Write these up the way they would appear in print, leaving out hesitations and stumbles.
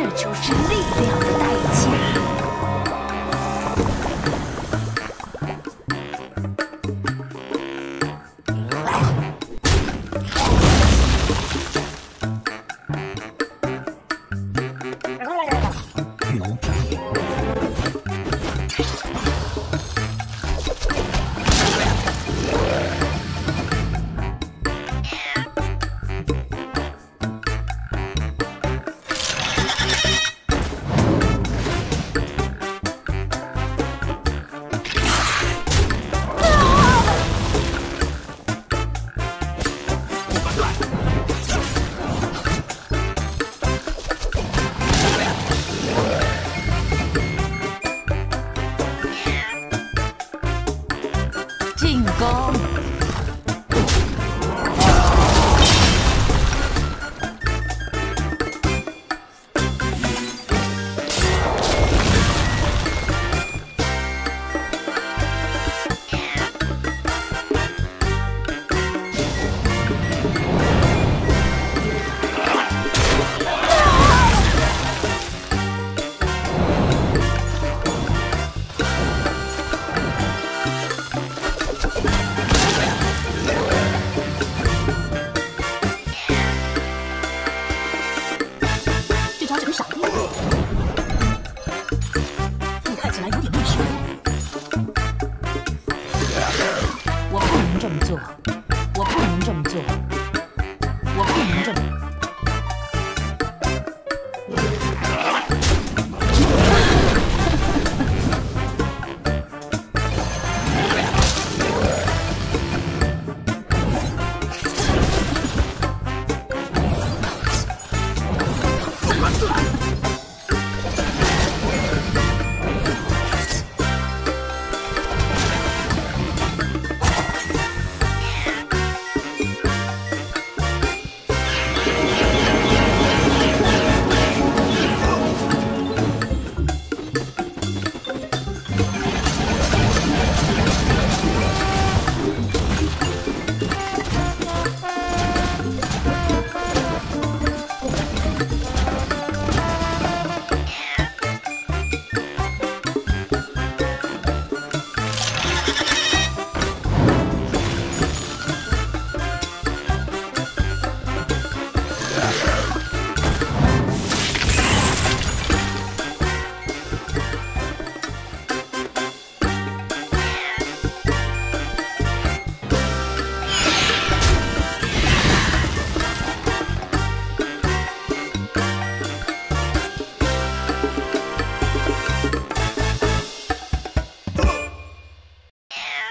这就是力量的代价。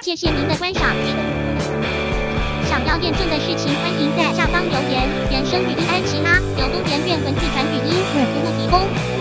谢谢您的观赏。想要验证的事情，欢迎在下方留言。原声语音安琪拉，由东元院文字传语音服务提供。